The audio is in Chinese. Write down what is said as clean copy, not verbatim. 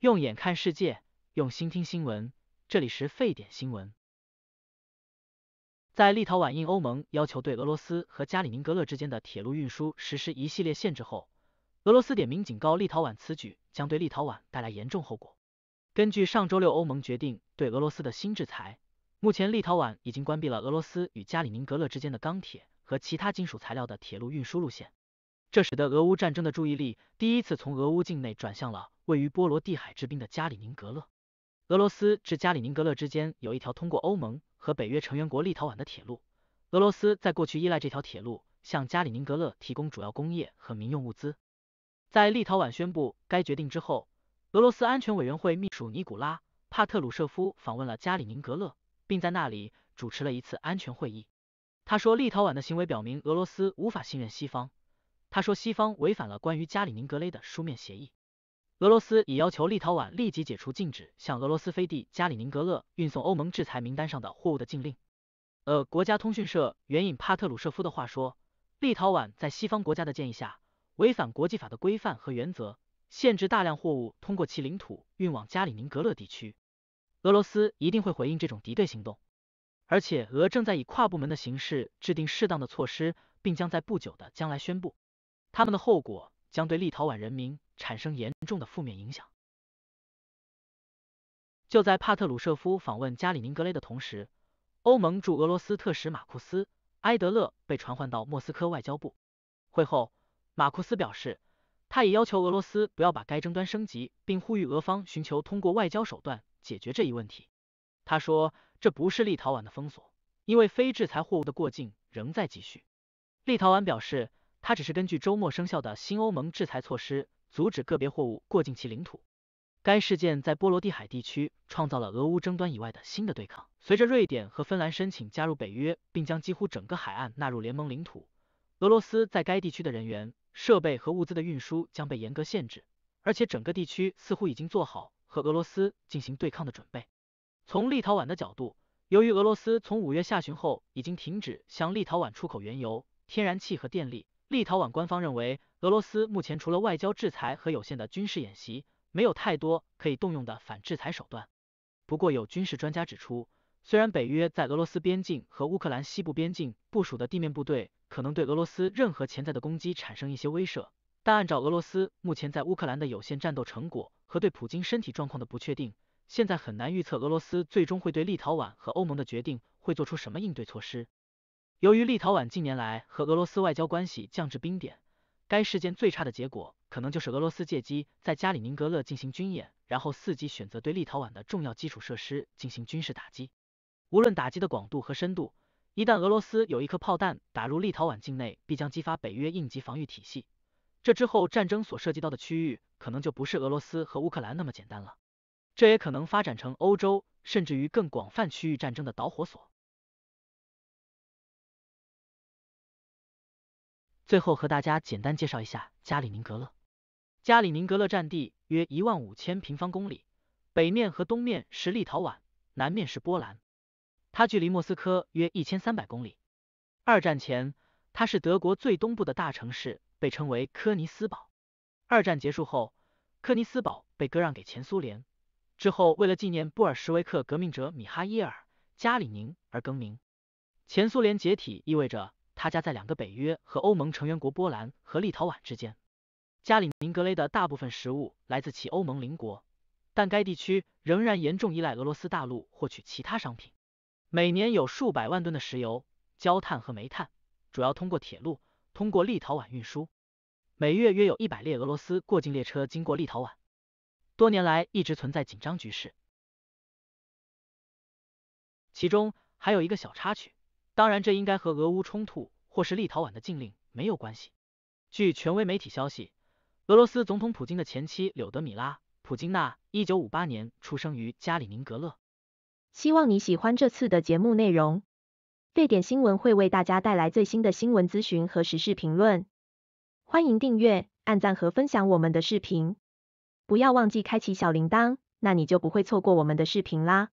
用眼看世界，用心听新闻。这里是沸点新闻。在立陶宛应欧盟要求对俄罗斯和加里宁格勒之间的铁路运输实施一系列限制后，俄罗斯点名警告立陶宛，此举将对立陶宛带来严重后果。根据上周六欧盟决定对俄罗斯的新制裁，目前立陶宛已经关闭了俄罗斯与加里宁格勒之间的钢铁和其他金属材料的铁路运输路线。这使得俄乌战争的注意力第一次从俄乌境内转向了位于波罗的海之滨的加里宁格勒。俄罗斯至加里宁格勒之间有一条通过欧盟和北约成员国立陶宛的铁路，俄罗斯在过去依赖这条铁路向加里宁格勒提供主要工业和民用物资。在立陶宛宣布该决定之后，俄罗斯安全委员会秘书尼古拉·帕特鲁舍夫访问了加里宁格勒，并在那里主持了一次安全会议。他说，立陶宛的行为表明俄罗斯无法信任西方。他说，西方违反了关于加里宁格勒的书面协议。俄罗斯已要求立陶宛立即解除禁止向俄罗斯飞地加里宁格勒运送欧盟制裁名单上的货物的禁令。国家通讯社援引帕特鲁舍夫的话说，立陶宛在西方国家的建议下，违反国际法的规范和原则，限制大量货物通过其领土运往加里宁格勒地区。俄罗斯一定会回应这种敌对行动，而且俄正在以跨部门的形式制定适当的措施，并将在不久的将来宣布。他们的后果将对立陶宛人民产生严重的负面影响。就在帕特鲁舍夫访问加里宁格勒的同时，欧盟驻俄罗斯特使马库斯·埃德勒被传唤到莫斯科外交部。会后，马库斯表示，他也要求俄罗斯不要把该争端升级，并呼吁俄方寻求通过外交手段解决这一问题。他说，这不是立陶宛的封锁，因为非制裁货物的过境仍在继续。立陶宛表示，它只是根据周末生效的新欧盟制裁措施，阻止个别货物过境其领土。该事件在波罗的海地区创造了俄乌争端以外的新的对抗。随着瑞典和芬兰申请加入北约，并将几乎整个海岸纳入联盟领土，俄罗斯在该地区的人员、设备和物资的运输将被严格限制，而且整个地区似乎已经做好和俄罗斯进行对抗的准备。从立陶宛的角度，由于俄罗斯从5月下旬后已经停止向立陶宛出口原油、天然气和电力，立陶宛官方认为，俄罗斯目前除了外交制裁和有限的军事演习，没有太多可以动用的反制裁手段。不过，有军事专家指出，虽然北约在俄罗斯边境和乌克兰西部边境部署的地面部队可能对俄罗斯任何潜在的攻击产生一些威慑，但按照俄罗斯目前在乌克兰的有限战斗成果和对普京身体状况的不确定，现在很难预测俄罗斯最终会对立陶宛和欧盟的决定会做出什么应对措施。由于立陶宛近年来和俄罗斯外交关系降至冰点，该事件最差的结果可能就是俄罗斯借机在加里宁格勒进行军演，然后伺机选择对立陶宛的重要基础设施进行军事打击。无论打击的广度和深度，一旦俄罗斯有一颗炮弹打入立陶宛境内，必将激发北约应急防御体系。这之后战争所涉及到的区域可能就不是俄罗斯和乌克兰那么简单了，这也可能发展成欧洲甚至于更广泛区域战争的导火索。最后和大家简单介绍一下加里宁格勒。加里宁格勒占地约15000平方公里，北面和东面是立陶宛，南面是波兰。它距离莫斯科约1300公里。二战前，它是德国最东部的大城市，被称为科尼斯堡。二战结束后，科尼斯堡被割让给前苏联，之后为了纪念布尔什维克革命者米哈耶尔·加里宁而更名。前苏联解体意味着它夹在两个北约和欧盟成员国波兰和立陶宛之间。加里宁格勒的大部分食物来自其欧盟邻国，但该地区仍然严重依赖俄罗斯大陆获取其他商品。每年有数百万吨的石油、焦炭和煤炭，主要通过铁路通过立陶宛运输。每月约有100列俄罗斯过境列车经过立陶宛。多年来一直存在紧张局势。其中还有一个小插曲。当然，这应该和俄乌冲突或是立陶宛的禁令没有关系。据权威媒体消息，俄罗斯总统普京的前妻柳德米拉·普京娜1958年出生于加里宁格勒。希望你喜欢这次的节目内容。沸点新闻会为大家带来最新的新闻资讯和时事评论。欢迎订阅、按赞和分享我们的视频。不要忘记开启小铃铛，那你就不会错过我们的视频啦。